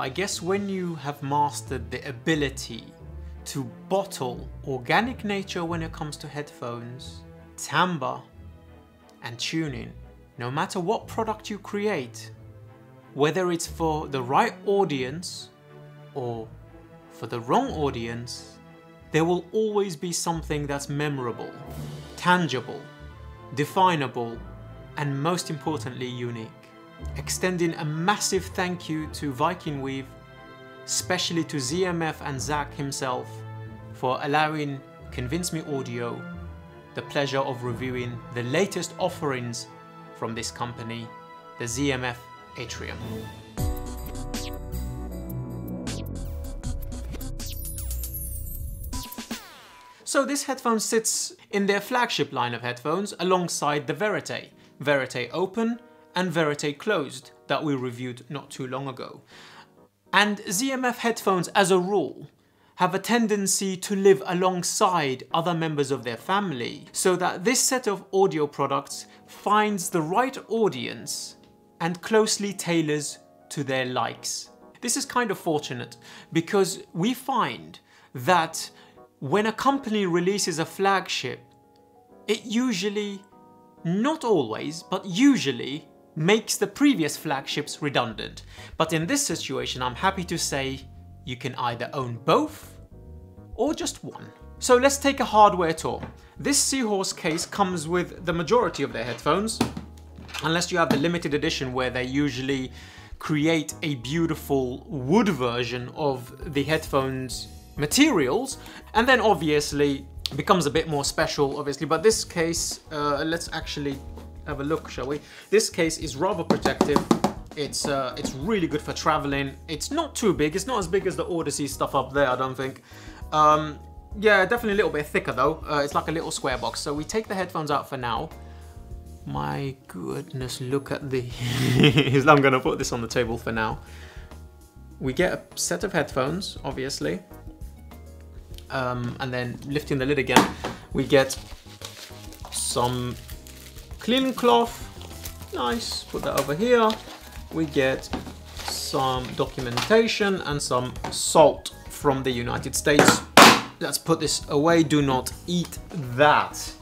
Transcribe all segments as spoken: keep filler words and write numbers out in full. I guess when you have mastered the ability to bottle organic nature when it comes to headphones, timbre and tuning, no matter what product you create, whether it's for the right audience or for the wrong audience, there will always be something that's memorable, tangible, definable, and most importantly unique. Extending a massive thank you to Viking Weave, especially to Z M F and Zach himself, for allowing Convince Me Audio the pleasure of reviewing the latest offerings from this company, the Z M F Atrium. So this headphone sits in their flagship line of headphones alongside the Verite, Verite Open and Verite Closed that we reviewed not too long ago. And Z M F headphones as a rule have a tendency to live alongside other members of their family, so that this set of audio products finds the right audience and closely tailors to their likes. This is kind of fortunate because we find that when a company releases a flagship, it usually, not always, but usually makes the previous flagships redundant. But in this situation, I'm happy to say you can either own both or just one. So let's take a hardware tour. This Seahorse case comes with the majority of their headphones, unless you have the limited edition where they usually create a beautiful wood version of the headphones materials, and then obviously becomes a bit more special, obviously. But this case, uh, let's actually have a look, shall we? This case is rather protective. It's uh, it's really good for traveling. It's not too big. It's not as big as the Odyssey stuff up there, I don't think. Um, yeah, definitely a little bit thicker though. Uh, it's like a little square box. So we take the headphones out for now. My goodness, look at these. I'm gonna put this on the table for now. We get a set of headphones, obviously. Um, and then lifting the lid again, we get some cling cloth. Nice, put that over here. We get some documentation and some salt from the United States. Let's put this away, do not eat that.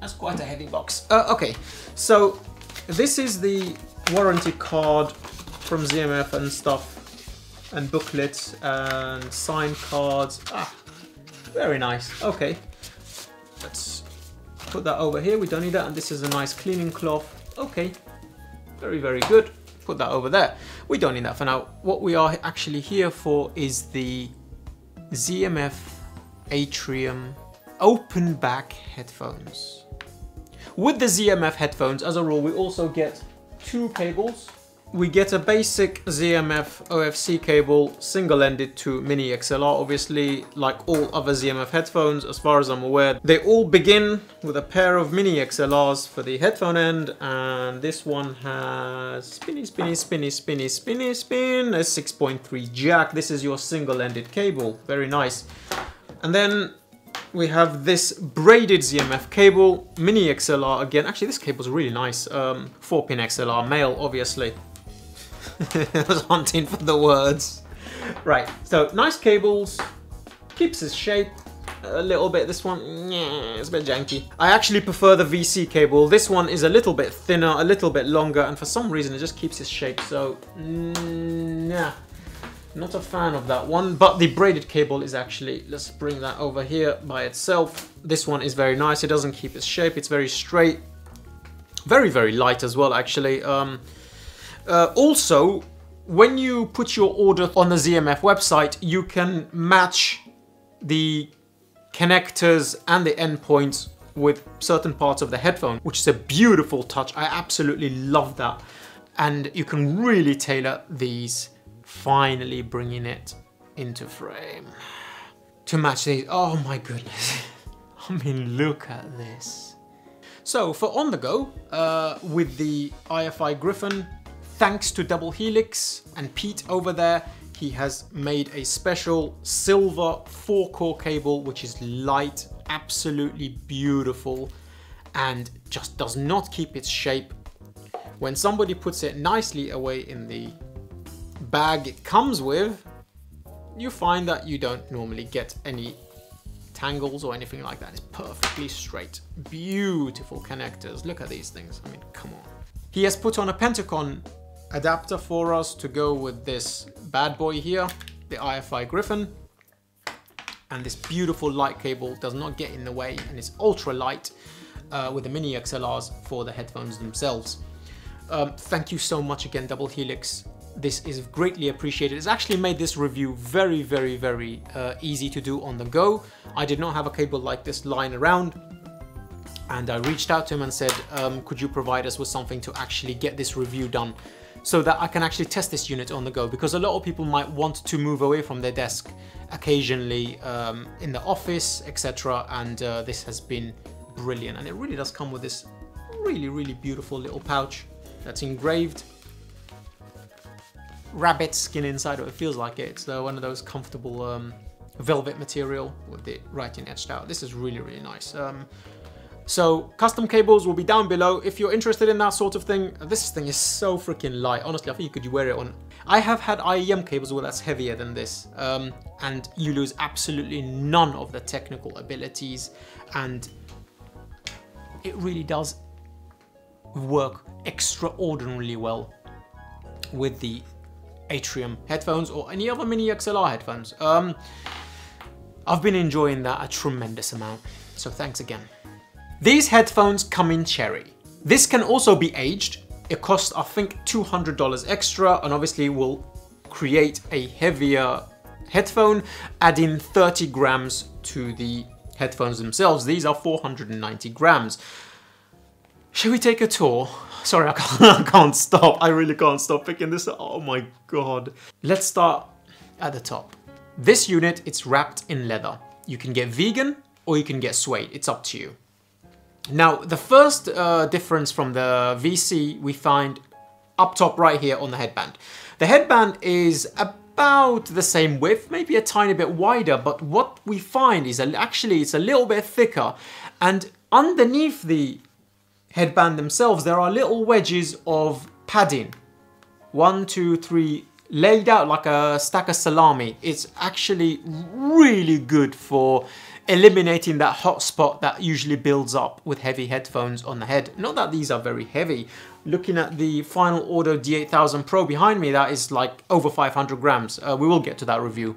That's quite a heavy box. Uh, okay, so this is the warranty card from Z M F and stuff, and booklets and signed cards. Ah, very nice, okay. Let's put that over here, we don't need that. And this is a nice cleaning cloth, okay. Very, very good. Put that over there. We don't need that for now. What we are actually here for is the Z M F Atrium open back headphones. With the Z M F headphones, as a rule, we also get two cables. We get a basic Z M F O F C cable, single-ended to mini X L R, obviously, like all other Z M F headphones, as far as I'm aware. They all begin with a pair of mini X L Rs for the headphone end, and this one has spinny, spinny, spinny, spinny, spinny, spin, a six point three jack. This is your single-ended cable, very nice. And then we have this braided Z M F cable, mini X L R again. Actually, this cable's really nice, um, four pin X L R, male, obviously. I was hunting for the words. Right, so nice cables, keeps its shape a little bit. This one, yeah, it's a bit janky. I actually prefer the V C cable. This one is a little bit thinner, a little bit longer, and for some reason it just keeps its shape, so nah, not a fan of that one. But the braided cable is actually, let's bring that over here by itself. This one is very nice, it doesn't keep its shape, it's very straight, very, very light as well, actually. Um, Uh, also, when you put your order on the Z M F website, you can match the connectors and the endpoints with certain parts of the headphone, which is a beautiful touch. I absolutely love that. And you can really tailor these, finally bringing it into frame to match these. Oh my goodness. I mean, look at this. So for on the go, uh, with the I F I Griffin, thanks to Double Helix and Pete over there, he has made a special silver four core cable, which is light, absolutely beautiful, and just does not keep its shape. When somebody puts it nicely away in the bag it comes with, you find that you don't normally get any tangles or anything like that. It's perfectly straight. Beautiful connectors. Look at these things. I mean, come on. He has put on a Pentacon adapter for us to go with this bad boy here, the I F I Griffin. And this beautiful light cable does not get in the way, and it's ultra light uh, with the mini X L Rs for the headphones themselves. Um, thank you so much again, Double Helix. This is greatly appreciated. It's actually made this review very, very, very uh, easy to do on the go. I did not have a cable like this lying around, and I reached out to him and said, um, could you provide us with something to actually get this review done so that I can actually test this unit on the go? Because a lot of people might want to move away from their desk occasionally um, in the office, et cetera. And uh, this has been brilliant. And it really does come with this really, really beautiful little pouch that's engraved rabbit skin inside, or it feels like it. It's uh, one of those comfortable um, velvet material with it writing etched out. This is really, really nice. Um, so custom cables will be down below if you're interested in that sort of thing. This thing is so freaking light. Honestly, I think you could wear it on. I have had I E M cables where that's heavier than this, um, and you lose absolutely none of the technical abilities, and it really does work extraordinarily well with the Atrium headphones or any other mini X L R headphones. Um, I've been enjoying that a tremendous amount, so thanks again. These headphones come in cherry. This can also be aged. It costs, I think, two hundred dollars extra, and obviously will create a heavier headphone, adding thirty grams to the headphones themselves. These are four hundred ninety grams. Should we take a tour? Sorry, I can't, I can't stop. I really can't stop picking this up. Oh my God. Let's start at the top. This unit, it's wrapped in leather. You can get vegan or you can get suede. It's up to you. Now, the first uh, difference from the V C we find up top right here on the headband. The headband is about the same width, maybe a tiny bit wider, but what we find is actually it's a little bit thicker, and underneath the headband themselves, there are little wedges of padding. One, two, three, laid out like a stack of salami. It's actually really good for eliminating that hot spot that usually builds up with heavy headphones on the head. Not that these are very heavy. Looking at the Final Audio D eight thousand Pro behind me, that is like over five hundred grams. Uh, we will get to that review.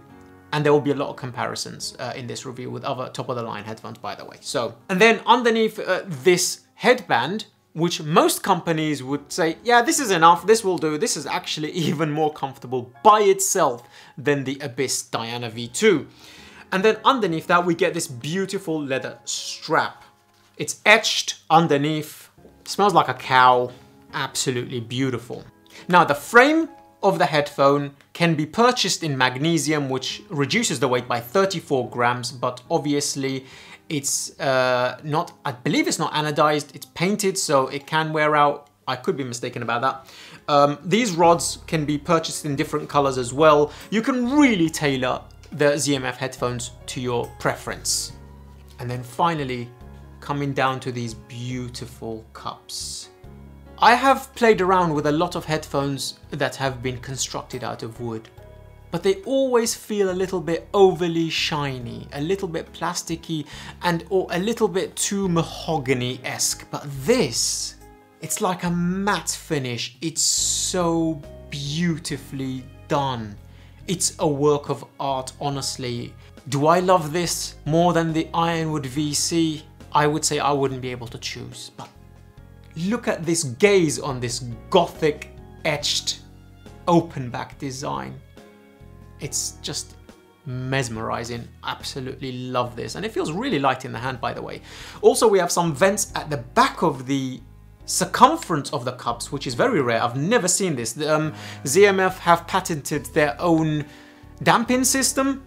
And there will be a lot of comparisons uh, in this review with other top of the line headphones, by the way. So, and then underneath uh, this headband, which most companies would say, yeah, this is enough, this will do. This is actually even more comfortable by itself than the Abyss Diana V two. And then underneath that, we get this beautiful leather strap. It's etched underneath, smells like a cow, absolutely beautiful. Now, the frame of the headphone can be purchased in magnesium, which reduces the weight by thirty-four grams, but obviously it's uh, not, I believe it's not anodized, it's painted, so it can wear out. I could be mistaken about that. Um, these rods can be purchased in different colors as well. You can really tailor the Z M F headphones to your preference. And then finally, coming down to these beautiful cups. I have played around with a lot of headphones that have been constructed out of wood, but they always feel a little bit overly shiny, a little bit plasticky, and or a little bit too mahogany-esque. But this, it's like a matte finish. It's so beautifully done. It's a work of art, honestly. Do I love this more than the Ironwood V C? I would say I wouldn't be able to choose, but look at this gaze on this gothic etched open back design. It's just mesmerizing. Absolutely love this. And it feels really light in the hand, by the way. Also, we have some vents at the back of the circumference of the cups, which is very rare. I've never seen this. The, um, Z M F have patented their own damping system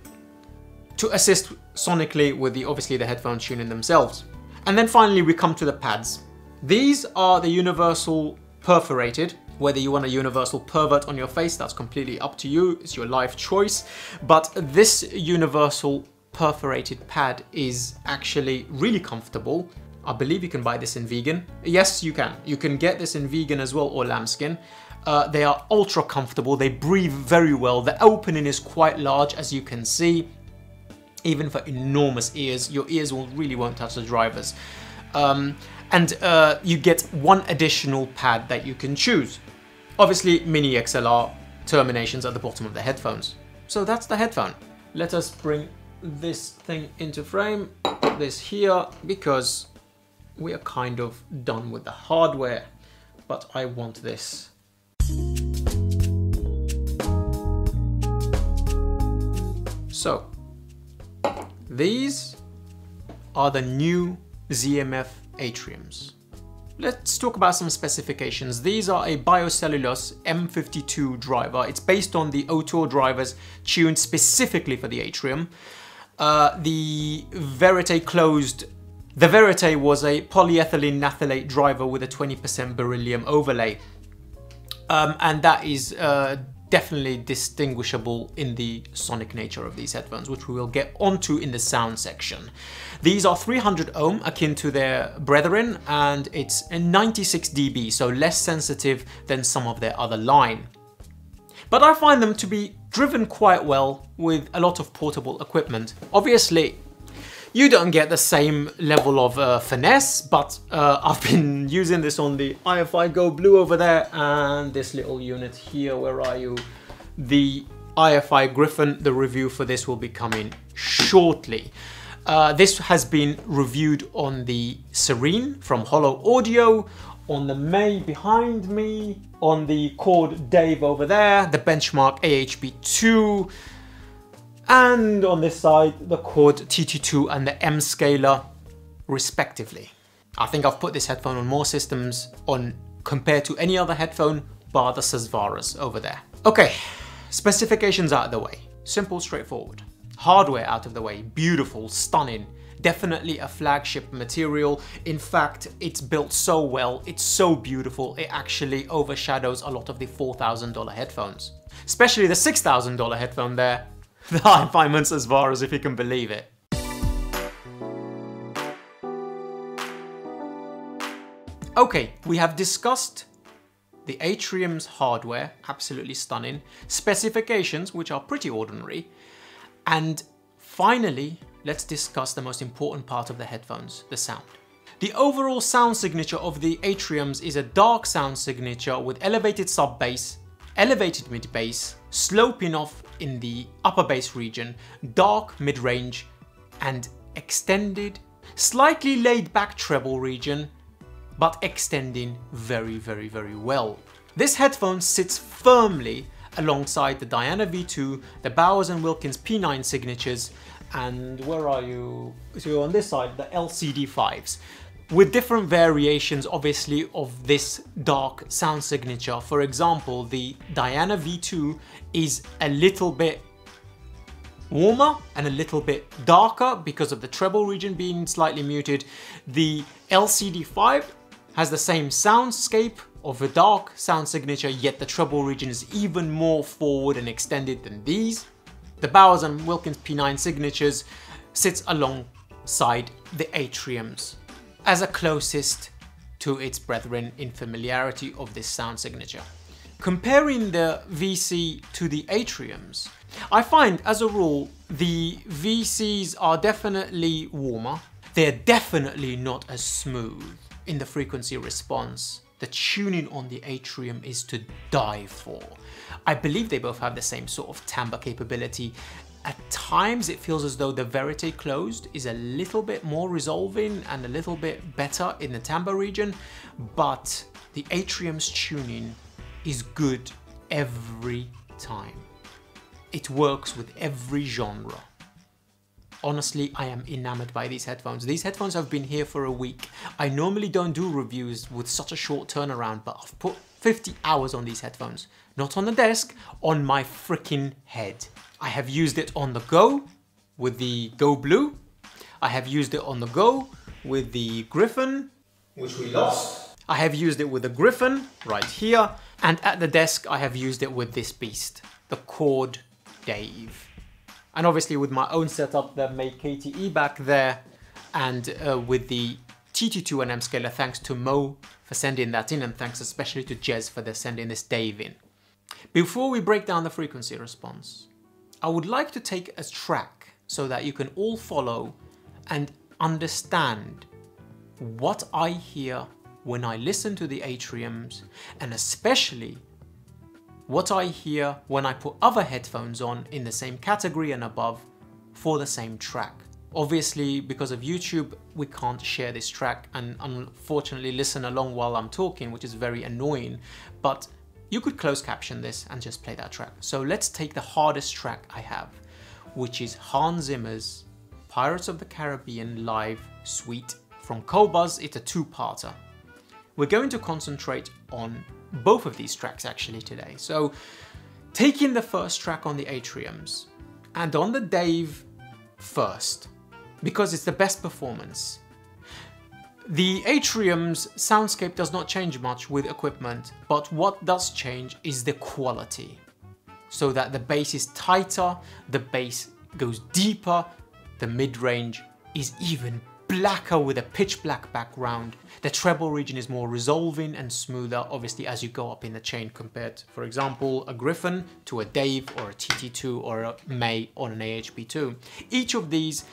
to assist sonically with the, obviously, the headphone tuning themselves. And then finally, we come to the pads. These are the universal perforated. Whether you want a universal pervert on your face, that's completely up to you. It's your life choice. But this universal perforated pad is actually really comfortable. I believe you can buy this in vegan. Yes, you can. You can get this in vegan as well, or lambskin. Uh, they are ultra comfortable, they breathe very well, the opening is quite large as you can see. Even for enormous ears, your ears will really won't touch the drivers. Um, and uh, you get one additional pad that you can choose. Obviously, mini X L R terminations at the bottom of the headphones. So that's the headphone. Let us bring this thing into frame, this here, because we are kind of done with the hardware, but I want this. So, these are the new Z M F Atriums. Let's talk about some specifications. These are a biocellulose M fifty-two driver. It's based on the Autor drivers tuned specifically for the Atrium. Uh, the Verite Closed, the Verite was a polyethylene naphthalate driver with a twenty percent beryllium overlay. Um, and that is uh, definitely distinguishable in the sonic nature of these headphones, which we will get onto in the sound section. These are three hundred ohm, akin to their brethren, and it's ninety-six decibels, so less sensitive than some of their other line. But I find them to be driven quite well with a lot of portable equipment. Obviously, you don't get the same level of uh, finesse, but uh, I've been using this on the I F I Go Blue over there and this little unit here, where are you? The I F I Griffin, the review for this will be coming shortly. Uh, this has been reviewed on the Serene from Hollow Audio, on the May behind me, on the Chord Dave over there, the Benchmark A H B two, and on this side, the Chord T T two and the M Scaler, respectively. I think I've put this headphone on more systems on compared to any other headphone, bar the Susvaras over there. Okay, specifications out of the way. Simple, straightforward. Hardware out of the way, beautiful, stunning. Definitely a flagship material. In fact, it's built so well, it's so beautiful, it actually overshadows a lot of the four thousand dollar headphones. Especially the six thousand dollar headphone there, the iFi Susvara, if you can believe it. Okay, we have discussed the Atrium's hardware, absolutely stunning, specifications, which are pretty ordinary, and finally, let's discuss the most important part of the headphones, the sound. The overall sound signature of the Atriums is a dark sound signature with elevated sub bass, elevated mid bass, sloping off in the upper bass region, dark mid range, and extended, slightly laid back treble region, but extending very, very, very well. This headphone sits firmly alongside the Diana V two, the Bowers and Wilkins P nine signatures, and where are you? So on this side, the L C D fives, with different variations, obviously, of this dark sound signature. For example, the Diana V two is a little bit warmer and a little bit darker because of the treble region being slightly muted. The L C D five has the same soundscape of a dark sound signature, yet the treble region is even more forward and extended than these. The Bowers and Wilkins P nine signatures sits alongside the Atriums as a closest to its brethren in familiarity of this sound signature. Comparing the V C to the Atriums, I find as a rule the V Cs are definitely warmer. They're definitely not as smooth in the frequency response. The tuning on the Atrium is to die for. I believe they both have the same sort of timbre capability. At times it feels as though the Verite Closed is a little bit more resolving and a little bit better in the timbre region, but the Atrium's tuning is good every time. It works with every genre. Honestly, I am enamored by these headphones. These headphones have been here for a week. I normally don't do reviews with such a short turnaround, but I've put fifty hours on these headphones. Not on the desk, on my freaking head. I have used it on the go with the Go Blue. I have used it on the go with the Griffin, which we lost. I have used it with the Griffin right here. And at the desk, I have used it with this beast, the Chord Dave. And obviously with my own setup, the May K T E back there, and uh, with the T T two and M Scaler, thanks to Mo for sending that in, and thanks especially to Jez for their sending this Dave in. Before we break down the frequency response, I would like to take a track so that you can all follow and understand what I hear when I listen to the Atriums, and especially what I hear when I put other headphones on in the same category and above for the same track. Obviously, because of YouTube, we can't share this track and unfortunately listen along while I'm talking, which is very annoying, but you could closed caption this and just play that track. So let's take the hardest track I have, which is Hans Zimmer's Pirates of the Caribbean Live Suite from Cobuz. It's a two-parter. We're going to concentrate on both of these tracks actually today. So taking the first track on the Atriums and on the Dave first, because it's the best performance. The Atrium's soundscape does not change much with equipment, but what does change is the quality. So that the bass is tighter, the bass goes deeper, the mid-range is even better. Blacker with a pitch black background. The treble region is more resolving and smoother, obviously, as you go up in the chain compared to, for example, a Griffin to a Dave or a T T two or a May on an A H B two. Each of these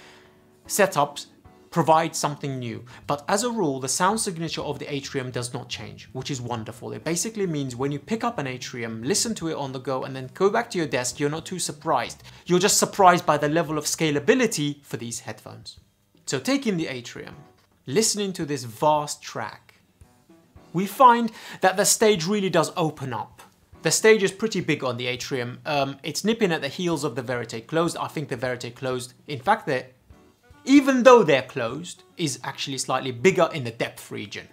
setups provides something new, but as a rule, the sound signature of the Atrium does not change, which is wonderful. It basically means when you pick up an Atrium, listen to it on the go, and then go back to your desk, you're not too surprised. You're just surprised by the level of scalability for these headphones. So taking the Atrium, listening to this vast track, we find that the stage really does open up. The stage is pretty big on the Atrium. Um, it's nipping at the heels of the Verite Closed. I think the Verite Closed, in fact, they're, even though they're closed, is actually slightly bigger in the depth region.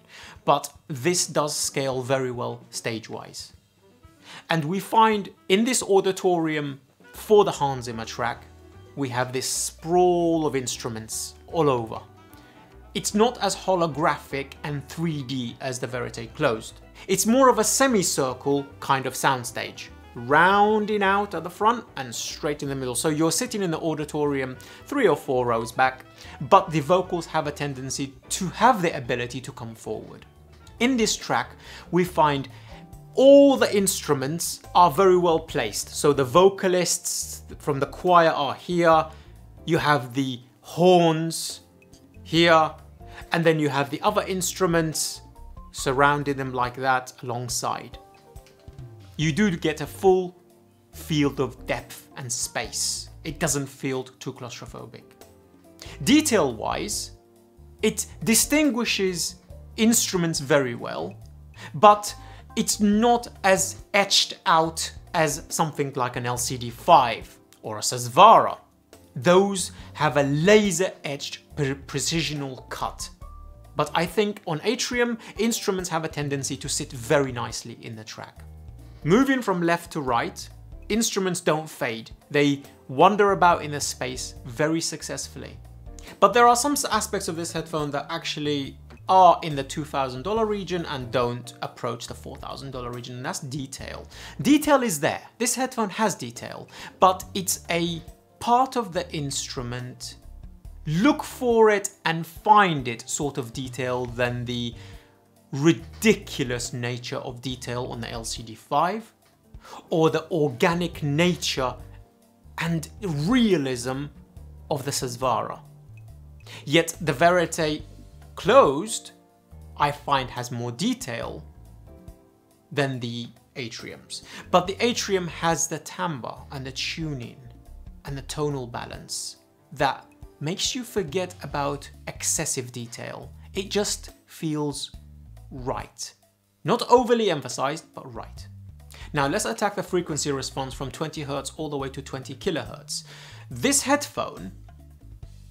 But this does scale very well stage-wise. And we find in this auditorium for the Hans Zimmer track, we have this sprawl of instruments all over. It's not as holographic and three D as the Verite Closed. It's more of a semicircle kind of soundstage, rounding out at the front and straight in the middle. So you're sitting in the auditorium three or four rows back, but the vocals have a tendency to have the ability to come forward. In this track, we find all the instruments are very well placed. So the vocalists from the choir are here, you have the horns here, and then you have the other instruments surrounding them like that alongside. You do get a full field of depth and space. It doesn't feel too claustrophobic. Detail-wise, it distinguishes instruments very well, but it's not as etched out as something like an L C D five or a Susvara. Those have a laser-etched precisional cut. But I think on Atrium, instruments have a tendency to sit very nicely in the track. Moving from left to right, instruments don't fade. They wander about in the space very successfully. But there are some aspects of this headphone that actually are in the two thousand dollar region and don't approach the four thousand dollar region, and that's detail. Detail is there. This headphone has detail, but it's a part of the instrument, look for it and find it sort of detail than the ridiculous nature of detail on the L C D five, or the organic nature and realism of the Susvara. Yet the Verite Closed, I find, has more detail than the Atriums. But the Atrium has the timbre and the tuning and the tonal balance that makes you forget about excessive detail. It just feels right. Not overly emphasized, but right. Now let's attack the frequency response from twenty hertz all the way to twenty kilohertz. This headphone,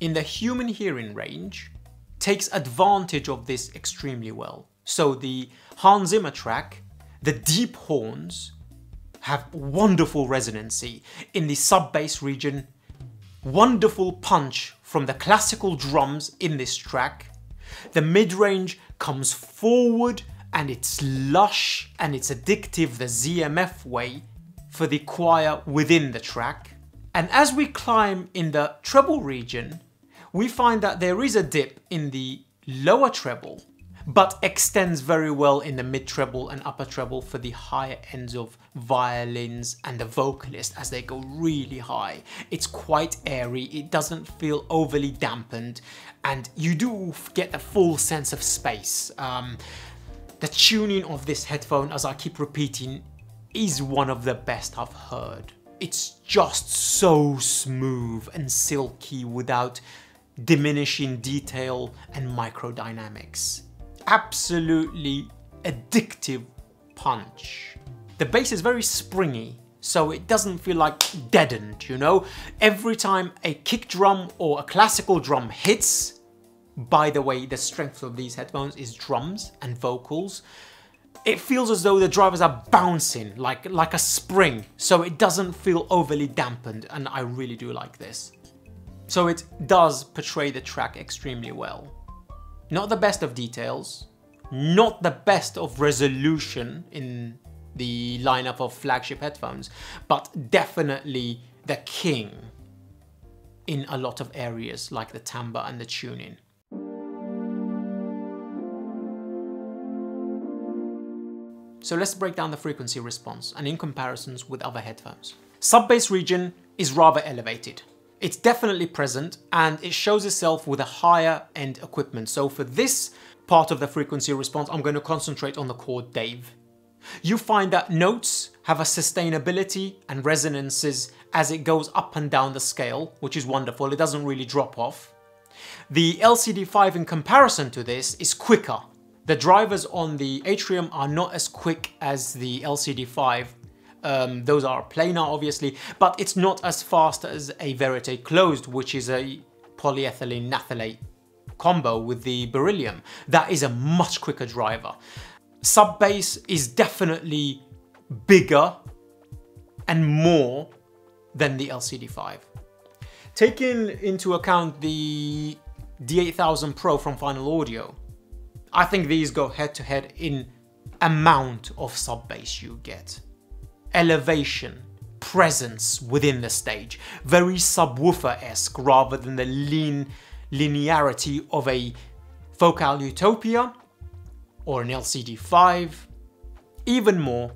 in the human hearing range, takes advantage of this extremely well. So the Hans Zimmer track, the deep horns have wonderful resonancy in the sub-bass region, wonderful punch from the classical drums in this track. The mid-range comes forward and it's lush and it's addictive the Z M F way for the choir within the track. And as we climb in the treble region, we find that there is a dip in the lower treble, but extends very well in the mid treble and upper treble for the higher ends of violins and the vocalist as they go really high. It's quite airy, it doesn't feel overly dampened, and you do get the full sense of space. Um, the tuning of this headphone, as I keep repeating, is one of the best I've heard. It's just so smooth and silky without diminishing detail and microdynamics. Absolutely addictive punch. The bass is very springy, so it doesn't feel like deadened, you know? Every time a kick drum or a classical drum hits, by the way, the strength of these headphones is drums and vocals, it feels as though the drivers are bouncing like, like a spring, so it doesn't feel overly dampened, and I really do like this. So it does portray the track extremely well. Not the best of details, not the best of resolution in the lineup of flagship headphones, but definitely the king in a lot of areas like the timbre and the tuning. So let's break down the frequency response and in comparisons with other headphones. Sub-bass region is rather elevated. It's definitely present and it shows itself with a higher end equipment. So for this part of the frequency response, I'm going to concentrate on the Chord Dave. You find that notes have a sustainability and resonances as it goes up and down the scale, which is wonderful. It doesn't really drop off. The L C D five in comparison to this is quicker. The drivers on the Atrium are not as quick as the L C D five. Um, those are planar, obviously, but it's not as fast as a Verite Closed, which is a polyethylene naphthalate combo with the beryllium. That is a much quicker driver. Sub-bass is definitely bigger and more than the L C D five. Taking into account the D eight thousand Pro from Final Audio, I think these go head-to-head in amount of sub-bass you get. Elevation, presence within the stage, very subwoofer-esque rather than the lean linearity of a Focal Utopia or an L C D five, even more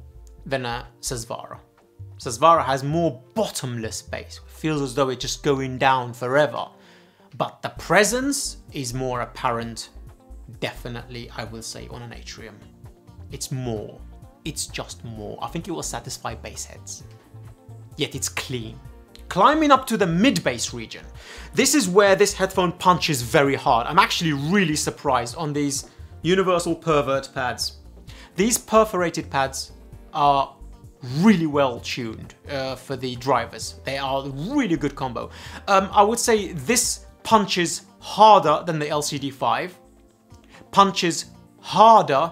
than a Susvara. Susvara has more bottomless bass, feels as though it's just going down forever, but the presence is more apparent, definitely, I will say, on an Atrium. It's more. It's just more. I think it will satisfy bass heads. Yet it's clean. Climbing up to the mid-bass region. This is where this headphone punches very hard. I'm actually really surprised on these universal pervert pads. These perforated pads are really well tuned uh, for the drivers. They are a really good combo. Um, I would say this punches harder than the L C D five, punches harder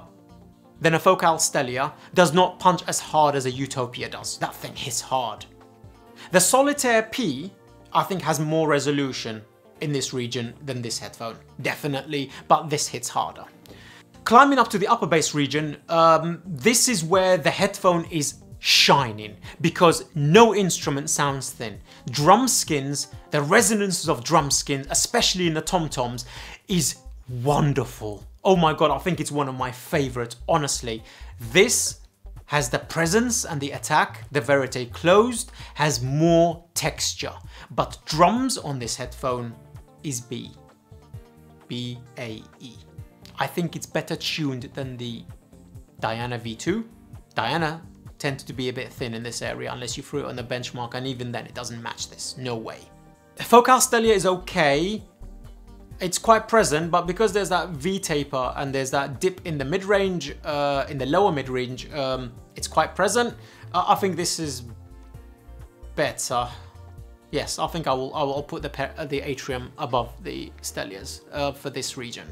then a Focal Stellia, does not punch as hard as a Utopia does. That thing hits hard. The Solitaire P, I think, has more resolution in this region than this headphone, definitely, but this hits harder. Climbing up to the upper bass region, um, this is where the headphone is shining because no instrument sounds thin. Drum skins, the resonances of drum skins, especially in the tom-toms, is wonderful. Oh my God, I think it's one of my favorites, honestly. This has the presence and the attack. The Verite Closed has more texture, but drums on this headphone is B. B A E. I think it's better tuned than the Diana V two. Diana tends to be a bit thin in this area unless you threw it on the Benchmark, and even then it doesn't match this, no way. Focal Stellia is okay. It's quite present, but because there's that V taper and there's that dip in the mid-range, uh, in the lower mid-range, um, it's quite present. Uh, I think this is better. Yes, I think I will. I will put the the Atrium above the Stellias uh, for this region.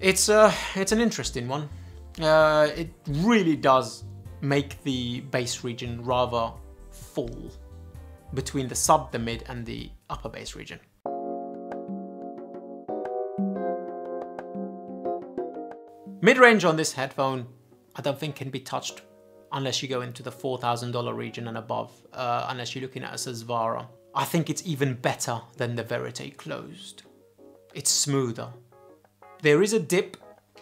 It's uh, it's an interesting one. Uh, it really does make the bass region rather full between the sub, the mid, and the upper bass region. Mid-range on this headphone, I don't think can be touched unless you go into the four thousand dollar region and above, uh, unless you're looking at a Susvara. I think it's even better than the Verite Closed. It's smoother, There is a dip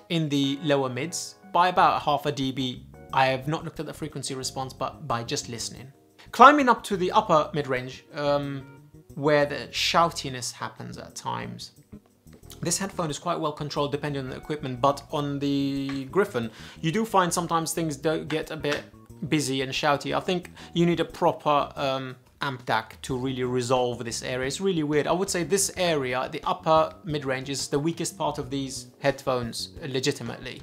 in the lower mids by about half a dB. I have not looked at the frequency response, but by just listening. Climbing up to the upper mid-range, um, where the shoutiness happens at times. This headphone is quite well controlled depending on the equipment, but on the Griffin, you do find sometimes things do get a bit busy and shouty. I think you need a proper um, amp D A C to really resolve this area. It's really weird. I would say this area, the upper mid-range, is the weakest part of these headphones, legitimately.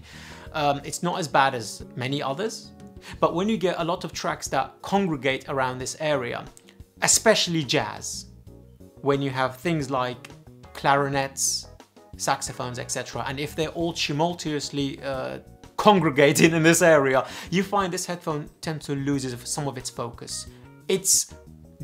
Um, it's not as bad as many others, but when you get a lot of tracks that congregate around this area, especially jazz, when you have things like clarinets, saxophones, et cetera, and if they're all tumultuously uh, congregating in this area, you find this headphone tends to lose some of its focus. It's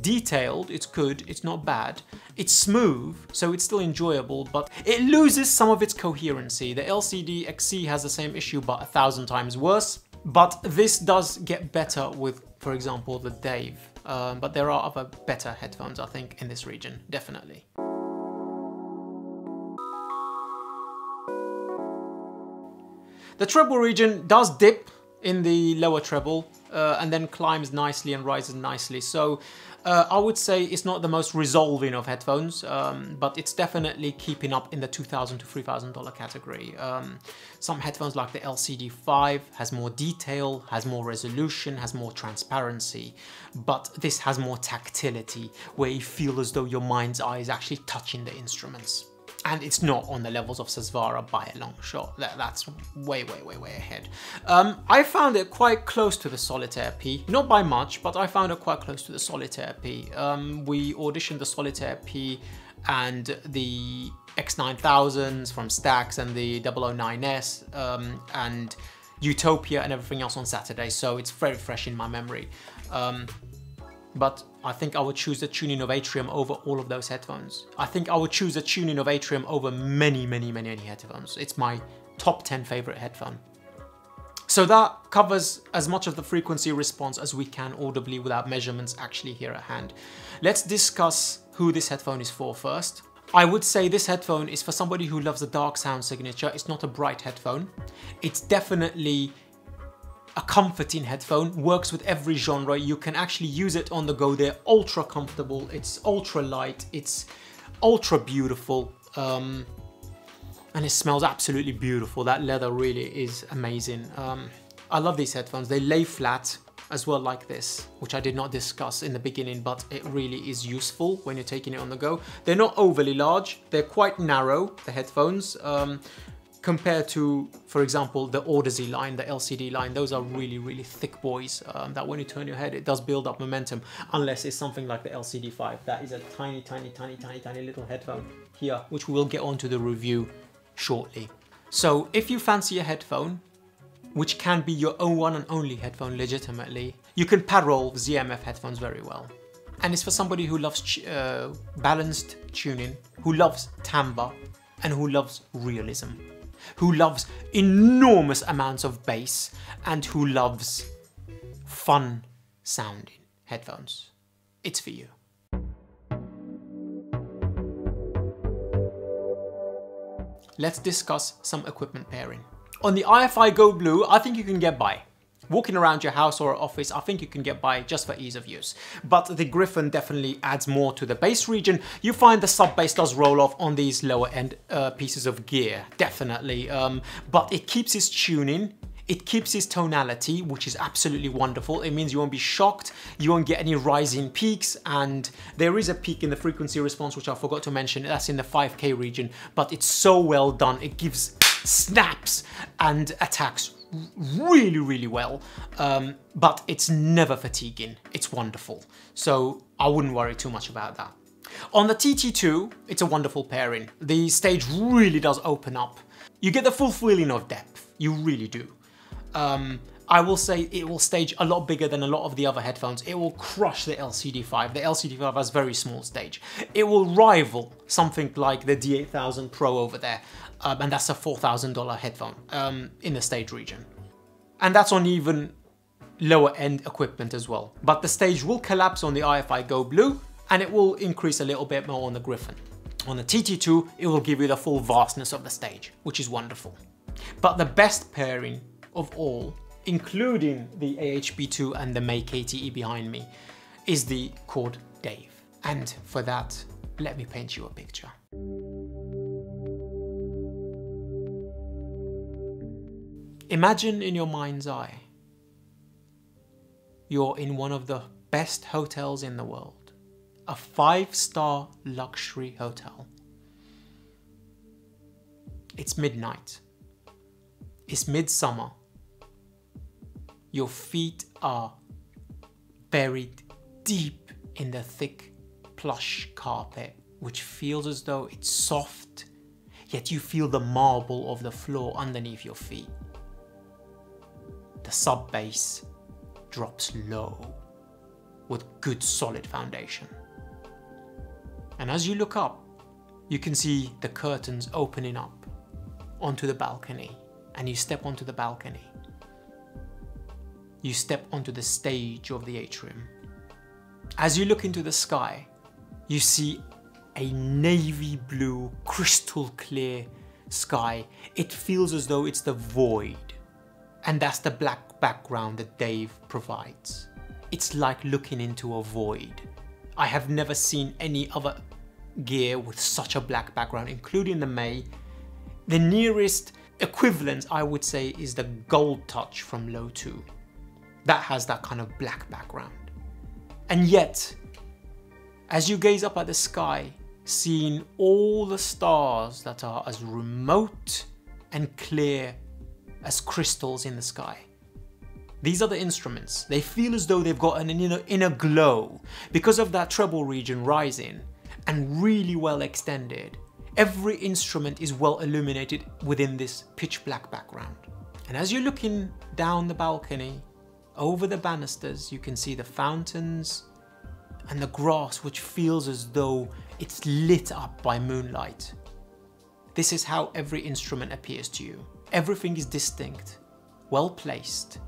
detailed, it's good, it's not bad, it's smooth, so it's still enjoyable, but it loses some of its coherency. The L C D X C has the same issue, but a thousand times worse. But this does get better with, for example, the Dave. Um, but there are other better headphones, I think, in this region, definitely. The treble region does dip in the lower treble, uh, and then climbs nicely and rises nicely. So uh, I would say it's not the most resolving of headphones, um, but it's definitely keeping up in the two thousand to three thousand dollar category. Um, some headphones like the L C D five has more detail, has more resolution, has more transparency, but this has more tactility, where you feel as though your mind's eye is actually touching the instruments. And it's not on the levels of Susvara by a long shot. That, that's way, way, way, way ahead. Um, I found it quite close to the Solitaire P. Not by much, but I found it quite close to the Solitaire P. Um, we auditioned the Solitaire P and the X nine thousands from Stax and the double oh nine S um, and Utopia and everything else on Saturday. So it's very fresh in my memory. Um, but I think I would choose the tuning of Atrium over all of those headphones. I think I would choose the tuning of Atrium over many, many, many, many headphones. It's my top ten favorite headphone. So that covers as much of the frequency response as we can audibly without measurements actually here at hand. Let's discuss who this headphone is for first. I would say this headphone is for somebody who loves the dark sound signature. It's not a bright headphone. It's definitely a comforting headphone, works with every genre. You can actually use it on the go. They're ultra comfortable, it's ultra light, it's ultra beautiful, um, and it smells absolutely beautiful. That leather really is amazing. Um, I love these headphones. They lay flat as well, like this, which I did not discuss in the beginning, but it really is useful when you're taking it on the go. They're not overly large, they're quite narrow, the headphones. Um, Compared to, for example, the Odyssey line, the L C D line, those are really, really thick boys um, that when you turn your head, it does build up momentum, unless it's something like the L C D five. That is a tiny, tiny, tiny, tiny, tiny little headphone here, which we'll get onto the review shortly. So if you fancy a headphone, which can be your own one and only headphone legitimately, you can parallel Z M F headphones very well. And it's for somebody who loves uh, balanced tuning, who loves timbre, and who loves realism, who loves enormous amounts of bass, and who loves fun sounding headphones. It's for you. Let's discuss some equipment pairing. On the I F I Go Blue, I think you can get by. Walking around your house or office, I think you can get by just for ease of use. But the Griffin definitely adds more to the bass region. You find the sub-bass does roll off on these lower end uh, pieces of gear, definitely. Um, but it keeps its tuning, it keeps its tonality, which is absolutely wonderful. It means you won't be shocked, you won't get any rising peaks, and there is a peak in the frequency response, which I forgot to mention, that's in the five K region, but it's so well done. It gives snaps and attacks really, really well, um, but it's never fatiguing. It's wonderful. So I wouldn't worry too much about that. On the T T two, it's a wonderful pairing. The stage really does open up. You get the full feeling of depth. You really do. Um, I will say it will stage a lot bigger than a lot of the other headphones. It will crush the L C D five. The L C D five has very small stage. It will rival something like the D eight thousand Pro over there. Um, and that's a four thousand dollar headphone um, in the stage region. And that's on even lower end equipment as well. But the stage will collapse on the I F I Go Blue, and it will increase a little bit more on the Griffin. On the T T two, it will give you the full vastness of the stage, which is wonderful. But the best pairing of all, including the A H B two and the May K T E behind me, is the Chord Dave. And for that, let me paint you a picture. Imagine in your mind's eye, you're in one of the best hotels in the world, a five-star luxury hotel. It's midnight, it's midsummer, your feet are buried deep in the thick plush carpet, which feels as though it's soft, yet you feel the marble of the floor underneath your feet. The sub bass drops low with good solid foundation. And as you look up, you can see the curtains opening up onto the balcony, and you step onto the balcony. You step onto the stage of the atrium. As you look into the sky, you see a navy blue, crystal clear sky. It feels as though it's the void. And that's the black background that Dave provides. It's like looking into a void. I have never seen any other gear with such a black background, including the May. The nearest equivalent, I would say, is the Gold Touch from Low two. That has that kind of black background. And yet, as you gaze up at the sky, seeing all the stars that are as remote and clear as crystals in the sky. These are the instruments. They feel as though they've got an inner, inner glow because of that treble region rising and really well extended. Every instrument is well illuminated within this pitch black background. And as you're looking down the balcony, over the banisters, you can see the fountains and the grass, which feels as though it's lit up by moonlight. This is how every instrument appears to you. Everything is distinct, well placed,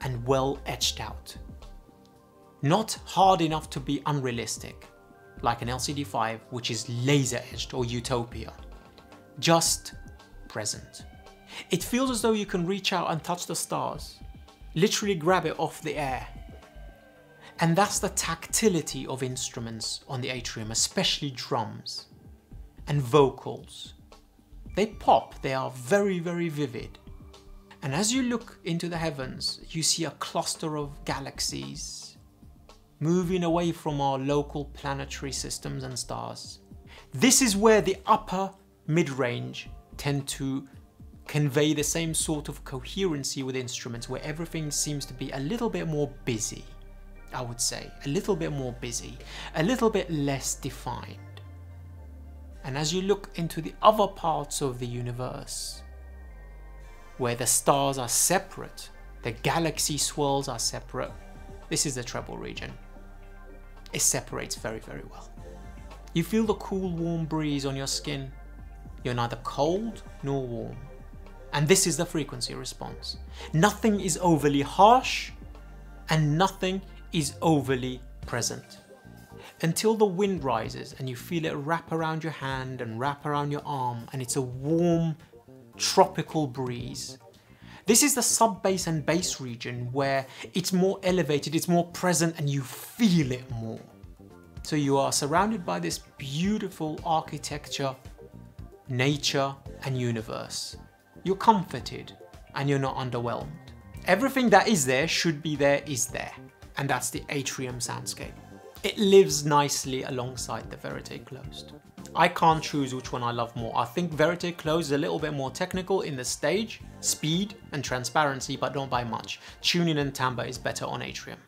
and well etched out. Not hard enough to be unrealistic, like an L C D five, which is laser etched, or Utopia. Just present. It feels as though you can reach out and touch the stars, literally grab it off the air. And that's the tactility of instruments on the atrium, especially drums and vocals. They pop, they are very, very vivid. And as you look into the heavens, you see a cluster of galaxies moving away from our local planetary systems and stars. This is where the upper mid-range tend to convey the same sort of coherency with instruments, where everything seems to be a little bit more busy, I would say. A little bit more busy, a little bit less defined. And as you look into the other parts of the universe, where the stars are separate, the galaxy swirls are separate, this is the treble region. It separates very, very well. You feel the cool, warm breeze on your skin. You're neither cold nor warm. And this is the frequency response. Nothing is overly harsh and nothing is overly present. Until the wind rises and you feel it wrap around your hand and wrap around your arm, and it's a warm tropical breeze. This is the sub-bass and bass region, where it's more elevated, it's more present, and you feel it more. So you are surrounded by this beautiful architecture, nature and universe. You're comforted and you're not underwhelmed. Everything that is there, should be there, is there. And that's the atrium soundscape. It lives nicely alongside the Verite Closed. I can't choose which one I love more. I think Verite Closed is a little bit more technical in the stage, speed and transparency, but not by much. Tuning and timbre is better on Atrium.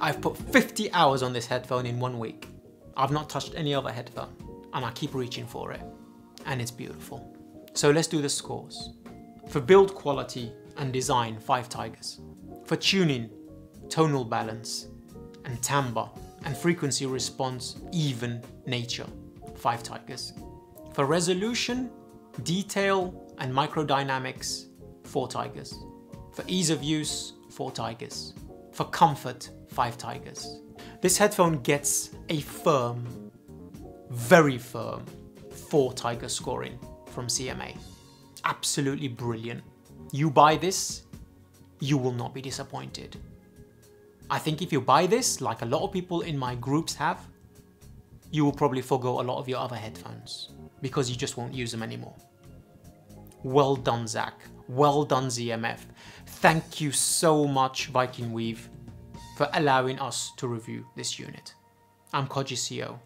I've put fifty hours on this headphone in one week. I've not touched any other headphone, and I keep reaching for it, and it's beautiful. So let's do the scores. For build quality and design, five tigers. For tuning, tonal balance, and timbre, and frequency response, even nature, five tigers. For resolution, detail, and microdynamics, four tigers. For ease of use, four tigers. For comfort, Five Tigers. This headphone gets a firm, very firm, four Tiger scoring from C M A. Absolutely brilliant. You buy this, you will not be disappointed. I think if you buy this, like a lot of people in my groups have, you will probably forgo a lot of your other headphones because you just won't use them anymore. Well done, Zach. Well done, Z M F. Thank you so much, Viking Weave, for allowing us to review this unit. I'm Koji C O,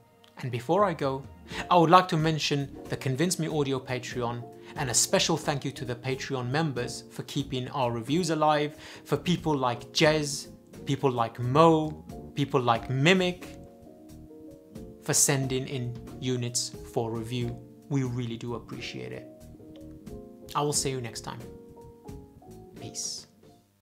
and before I go, I would like to mention the Convince Me Audio Patreon, and a special thank you to the Patreon members for keeping our reviews alive, for people like Jez, people like Mo, people like Mimic, for sending in units for review. We really do appreciate it. I will see you next time. Peace.